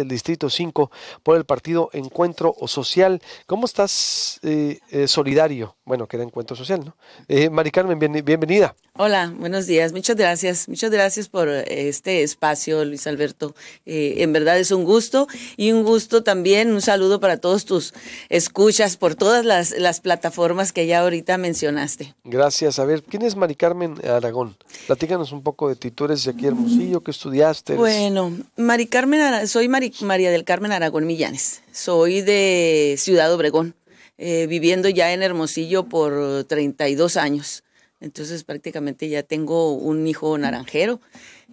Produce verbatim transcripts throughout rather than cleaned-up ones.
del Distrito cinco por el partido Encuentro Social. ¿Cómo estás, eh, eh, Solidario? Bueno, que era Encuentro Social, ¿no? Eh, Mari Carmen, bien, bienvenida. Hola, buenos días. Muchas gracias. Muchas gracias por este espacio, Luis Alberto. Eh, en verdad es un gusto y un gusto también, un saludo para todos tus escuchas por todas las, las plataformas que ya ahorita mencionaste. Gracias. A ver, ¿quién es Mari Carmen Aragón? Platícanos un poco de ti. Tú eres de aquí, Hermosillo, ¿qué estudiaste? Eres... Bueno, Mari Carmen, soy Mari María del Carmen Aragón Millanes. Soy de Ciudad Obregón, eh, viviendo ya en Hermosillo por treinta y dos años. Entonces prácticamente ya tengo un hijo naranjero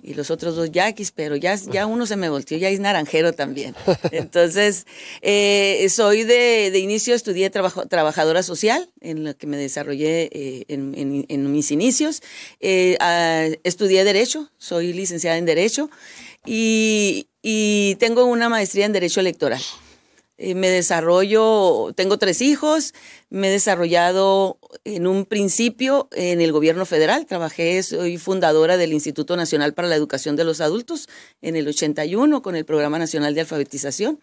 y los otros dos yaquis, pero ya, ya uno se me volteó, ya es naranjero también. Entonces eh, soy de, de inicio, estudié trabajo, trabajadora social, en la que me desarrollé eh, en, en, en mis inicios. Eh, a, estudié Derecho, soy licenciada en Derecho y, y tengo una maestría en Derecho Electoral. Me desarrollo, tengo tres hijos, me he desarrollado en un principio en el gobierno federal, trabajé, soy fundadora del Instituto Nacional para la Educación de los Adultos en el ochenta y uno con el Programa Nacional de Alfabetización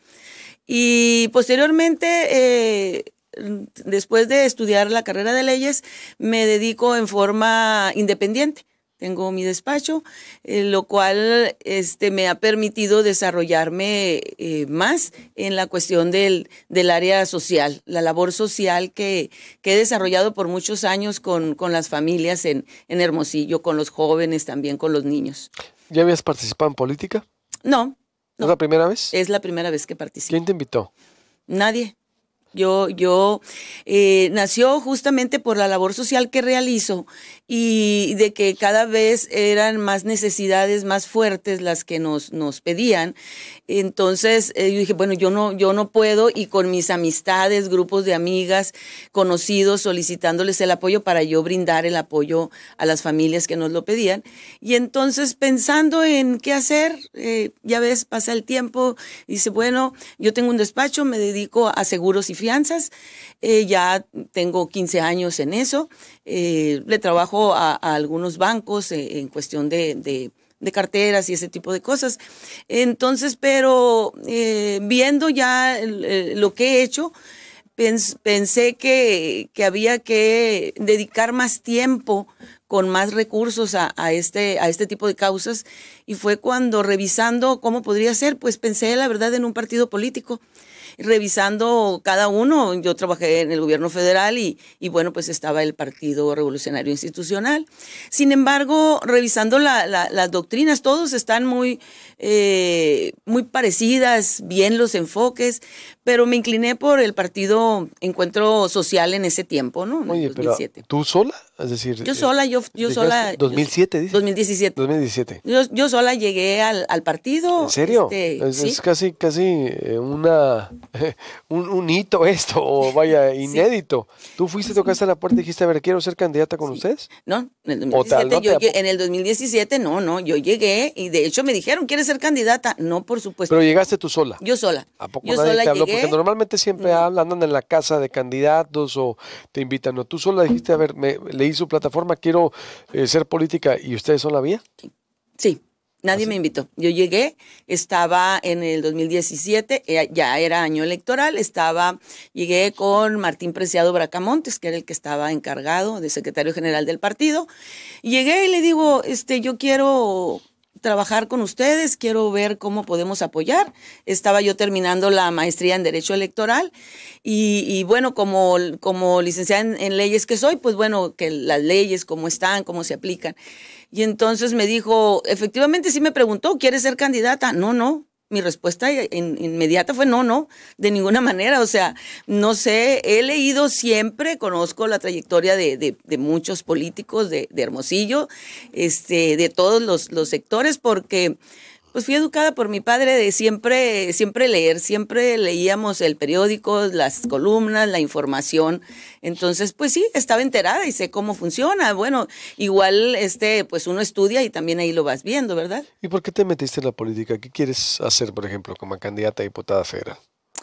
y posteriormente, eh, después de estudiar la carrera de leyes, me dedico en forma independiente. Tengo mi despacho, eh, lo cual este, me ha permitido desarrollarme eh, más en la cuestión del, del área social, la labor social que, que he desarrollado por muchos años con, con las familias en, en Hermosillo, con los jóvenes también, con los niños. ¿Ya habías participado en política? No. no. ¿Es la primera vez? Es la primera vez que participo. ¿Quién te invitó? Nadie. Yo, yo eh, nació justamente por la labor social que realizo y de que cada vez eran más necesidades más fuertes las que nos, nos pedían. Entonces eh, yo dije, bueno, yo no, yo no puedo, y con mis amistades, grupos de amigas, conocidos, solicitándoles el apoyo para yo brindar el apoyo a las familias que nos lo pedían. Y entonces pensando en qué hacer, eh, ya ves, pasa el tiempo, dice, bueno, yo tengo un despacho, me dedico a seguros y fianzas, eh, ya tengo quince años en eso, eh, le trabajo a, a algunos bancos eh, en cuestión de, de, de carteras y ese tipo de cosas. Entonces, pero eh, viendo ya eh, lo que he hecho, pens pensé que, que había que dedicar más tiempo con más recursos a, a, este, a este tipo de causas, y fue cuando, revisando cómo podría ser, pues pensé la verdad en un partido político. Revisando cada uno, yo trabajé en el gobierno federal y, y bueno, pues estaba el Partido Revolucionario Institucional. Sin embargo, revisando la, la, las doctrinas, todos están muy, eh, muy parecidas, bien los enfoques, pero me incliné por el partido Encuentro Social en ese tiempo, ¿no? Oye, dos mil siete. Pero ¿tú sola? Es decir, yo sola, yo, yo sola. ¿dos mil siete dices? dos mil diecisiete. dos mil diecisiete. Yo, yo sola llegué al, al partido. ¿En serio? Este, es, ¿sí? es casi, casi una... Un, un hito esto, o vaya, inédito. Sí. ¿Tú fuiste, tocaste la puerta y dijiste, a ver, quiero ser candidata con sí. ustedes? No, en el, dos mil diecisiete, tal, yo, yo, en el dos mil diecisiete no, no, yo llegué y de hecho me dijeron, ¿quieres ser candidata? No, por supuesto. Pero llegaste tú sola. Yo sola. ¿A poco yo nadie sola te habló? Llegué. Porque normalmente siempre no. hablan, andan en la casa de candidatos o te invitan. No, tú sola dijiste, a ver, me, leí su plataforma, quiero eh, ser política, ¿y ustedes son la vía? Sí. Nadie Así. me invitó. Yo llegué, estaba en el dos mil diecisiete, ya era año electoral, estaba, llegué con Martín Preciado Bracamontes, que era el que estaba encargado de secretario general del partido. Llegué y le digo, este, yo quiero trabajar con ustedes, quiero ver cómo podemos apoyar. Estaba yo terminando la maestría en Derecho Electoral y, y bueno, como, como licenciada en, en leyes que soy, pues bueno, que las leyes, cómo están, cómo se aplican. Y entonces me dijo, efectivamente sí me preguntó, ¿quieres ser candidata? No, no. Mi respuesta inmediata fue no, no, de ninguna manera. O sea, no sé, he leído siempre, conozco la trayectoria de, de, de muchos políticos de, de Hermosillo, este, de todos los, los sectores, porque pues fui educada por mi padre de siempre, siempre leer, siempre leíamos el periódico, las columnas, la información. Entonces, pues sí, estaba enterada y sé cómo funciona. Bueno, igual este, pues uno estudia y también ahí lo vas viendo, ¿verdad? ¿Y por qué te metiste en la política? ¿Qué quieres hacer, por ejemplo, como candidata a diputada federal?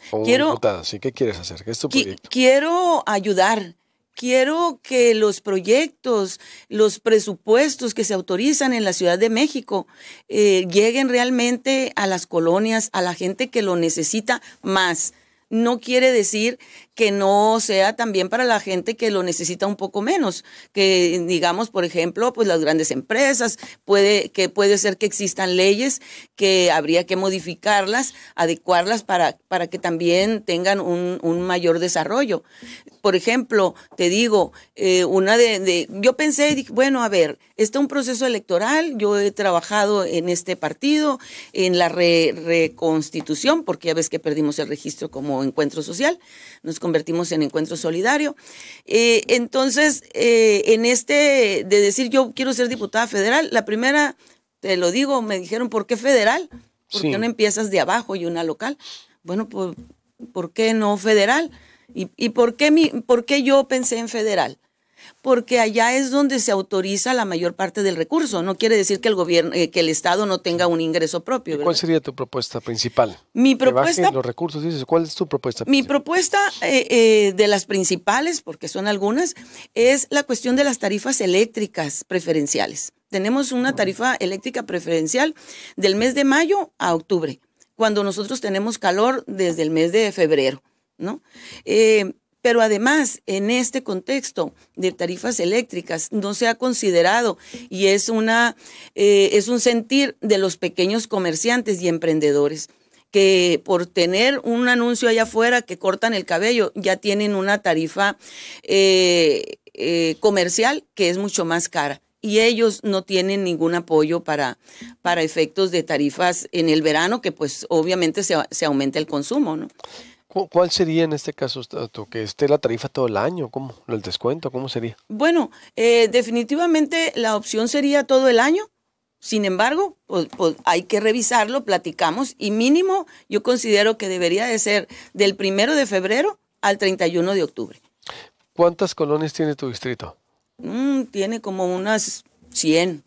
Como quiero, diputada, sí, ¿qué quieres hacer? ¿Qué es tu proyecto? Qui- quiero ayudar. Quiero que los proyectos, los presupuestos que se autorizan en la Ciudad de México eh, lleguen realmente a las colonias, a la gente que lo necesita más. No quiere decir que no sea también para la gente que lo necesita un poco menos, que digamos, por ejemplo, pues las grandes empresas, puede, que puede ser que existan leyes que habría que modificarlas, adecuarlas para, para que también tengan un, un mayor desarrollo. Por ejemplo, te digo, eh, una de, de, yo pensé, dije, bueno, a ver, está un proceso electoral, yo he trabajado en este partido, en la re, reconstitución, porque ya ves que perdimos el registro como Encuentro Social, nos convertimos en Encuentro Solidario. Eh, entonces, eh, en este de decir yo quiero ser diputada federal, la primera, te lo digo, me dijeron, ¿por qué federal? ¿Por qué no empiezas de abajo y una local? Bueno, pues, ¿por qué no federal? ¿Y, y por qué mi, por qué yo pensé en federal? Porque allá es donde se autoriza la mayor parte del recurso. No quiere decir que el gobierno, eh, que el Estado no tenga un ingreso propio, ¿verdad? ¿Cuál sería tu propuesta principal? Mi propuesta. Los recursos, dices, ¿cuál es tu propuesta principal? Mi propuesta eh, eh, de las principales, porque son algunas, es la cuestión de las tarifas eléctricas preferenciales. Tenemos una tarifa eléctrica preferencial del mes de mayo a octubre, cuando nosotros tenemos calor desde el mes de febrero, ¿no? Eh, Pero además, en este contexto de tarifas eléctricas, no se ha considerado, y es, una, eh, es un sentir de los pequeños comerciantes y emprendedores, que por tener un anuncio allá afuera que cortan el cabello, ya tienen una tarifa eh, eh, comercial que es mucho más cara. Y ellos no tienen ningún apoyo para, para efectos de tarifas en el verano, que pues obviamente se, se aumenta el consumo, ¿no? ¿Cuál sería en este caso, que esté la tarifa todo el año? ¿Cómo? ¿El descuento? ¿Cómo sería? Bueno, eh, definitivamente la opción sería todo el año. Sin embargo, pues, pues hay que revisarlo, platicamos. Y mínimo, yo considero que debería de ser del primero de febrero al treinta y uno de octubre. ¿Cuántas colonias tiene tu distrito? Mm, tiene como unas cien.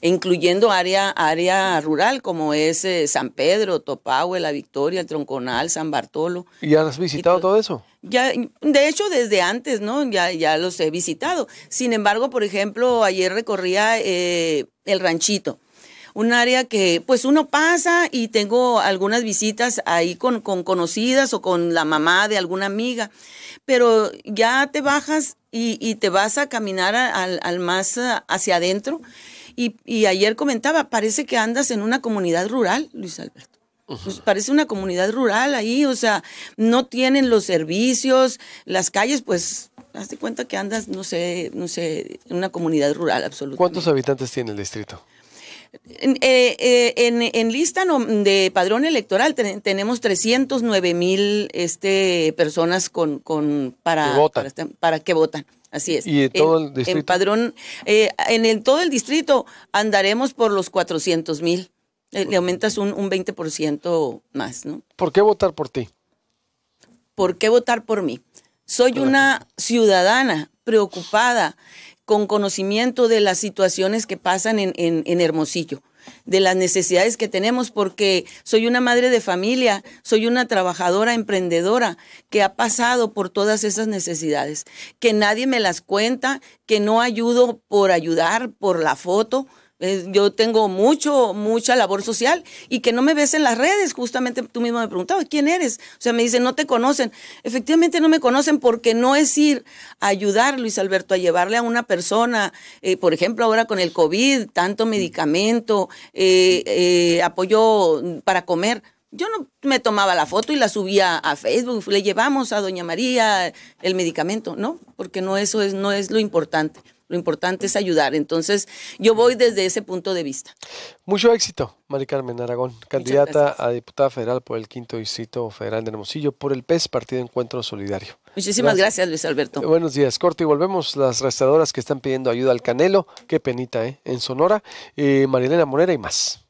Incluyendo área, área rural como es eh, San Pedro, Topahue, La Victoria, El Tronconal, San Bartolo. ¿Y ya has visitado todo eso? Ya, de hecho, desde antes, ¿no? Ya, ya los he visitado. Sin embargo, por ejemplo, ayer recorría eh, el ranchito. Un área que pues uno pasa y tengo algunas visitas ahí con, con conocidas o con la mamá de alguna amiga, pero ya te bajas y, y te vas a caminar al, al más hacia adentro. Y, y ayer comentaba, parece que andas en una comunidad rural, Luis Alberto. Pues parece una comunidad rural ahí, o sea, no tienen los servicios, las calles, pues, hazte cuenta que andas, no sé, no sé, en una comunidad rural absolutamente. ¿Cuántos habitantes tiene el distrito? En, eh, en, en lista de padrón electoral ten, tenemos trescientos nueve mil este, personas con, con, para, que para, para que votan. Así es. ¿Y en todo el distrito? En, padrón, eh, en el, todo el distrito andaremos por los cuatrocientos mil. Eh, le aumentas un, un veinte por ciento más, ¿no? ¿Por qué votar por ti? ¿Por qué votar por mí? Soy claro. Una ciudadana preocupada, con conocimiento de las situaciones que pasan en, en, en Hermosillo, de las necesidades que tenemos, porque soy una madre de familia, soy una trabajadora emprendedora que ha pasado por todas esas necesidades, que nadie me las cuenta, que no ayudo por ayudar, por la foto. Yo tengo mucho, mucha labor social y que no me ves en las redes. Justamente tú mismo me preguntabas, ¿quién eres? O sea, me dicen, no te conocen. Efectivamente no me conocen porque no es ir a ayudar, Luis Alberto, a llevarle a una persona, eh, por ejemplo, ahora con el COVID, tanto medicamento, eh, eh, apoyo para comer. Yo no me tomaba la foto y la subía a Facebook, le llevamos a doña María el medicamento, ¿no? Porque no eso es, no es lo importante. Lo importante es ayudar. Entonces, yo voy desde ese punto de vista. Mucho éxito, Mari Carmen Aragón, candidata a diputada federal por el quinto Distrito Federal de Hermosillo, por el P E S, Partido Encuentro Solidario. Muchísimas gracias, gracias Luis Alberto. Eh, buenos días, corte y volvemos. Las restauradoras que están pidiendo ayuda al Canelo, qué penita, ¿eh? En Sonora, eh, Marilena Moreira y más.